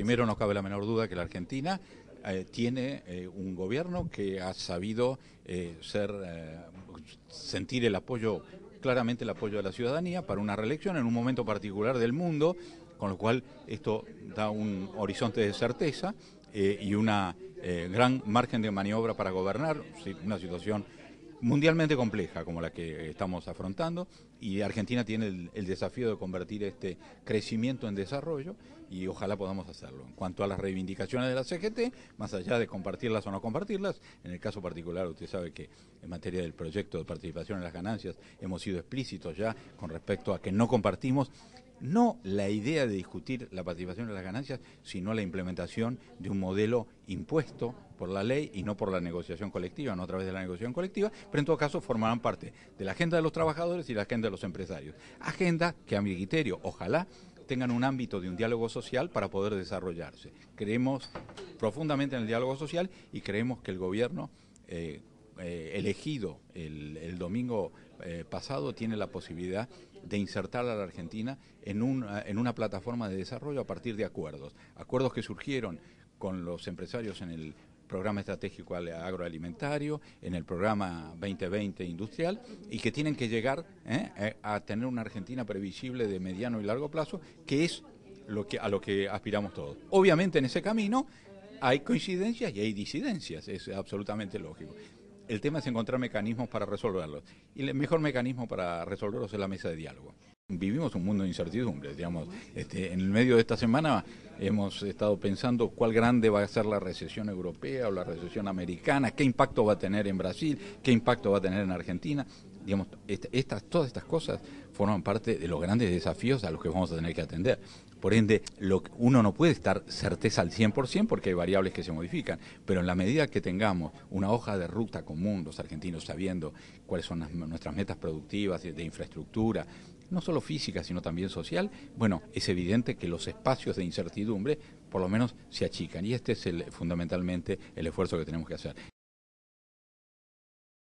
Primero, no cabe la menor duda que la Argentina tiene un gobierno que ha sabido sentir el apoyo, claramente el apoyo de la ciudadanía para una reelección en un momento particular del mundo, con lo cual esto da un horizonte de certeza y una gran margen de maniobra para gobernar, una situación mundialmente compleja como la que estamos afrontando, y Argentina tiene el desafío de convertir este crecimiento en desarrollo y ojalá podamos hacerlo. En cuanto a las reivindicaciones de la CGT, más allá de compartirlas o no compartirlas, en el caso particular usted sabe que en materia del proyecto de participación en las ganancias hemos sido explícitos ya con respecto a que no compartimos no la idea de discutir la participación de las ganancias, sino la implementación de un modelo impuesto por la ley y no por la negociación colectiva, no a través de la negociación colectiva, pero en todo caso formarán parte de la agenda de los trabajadores y la agenda de los empresarios. Agenda que a mi criterio, ojalá, tengan un ámbito de un diálogo social para poder desarrollarse. Creemos profundamente en el diálogo social y creemos que el gobierno elegido el domingo pasado tiene la posibilidad de insertar a la Argentina en una plataforma de desarrollo a partir de acuerdos que surgieron con los empresarios en el programa estratégico agroalimentario, en el programa 2020 industrial, y que tienen que llegar a tener una Argentina previsible de mediano y largo plazo, que es a lo que aspiramos todos. Obviamente en ese camino hay coincidencias y hay disidencias, es absolutamente lógico. El tema es encontrar mecanismos para resolverlos. Y el mejor mecanismo para resolverlos es la mesa de diálogo. Vivimos un mundo de incertidumbre, digamos. En el medio de esta semana hemos estado pensando cuál grande va a ser la recesión europea o la recesión americana, qué impacto va a tener en Brasil, qué impacto va a tener en Argentina. Digamos, todas estas cosas forman parte de los grandes desafíos a los que vamos a tener que atender. Por ende, uno no puede estar certeza al 100% porque hay variables que se modifican, pero en la medida que tengamos una hoja de ruta común, los argentinos sabiendo cuáles son nuestras metas productivas de infraestructura, no solo física, sino también social, bueno, es evidente que los espacios de incertidumbre por lo menos se achican, y este es fundamentalmente el esfuerzo que tenemos que hacer.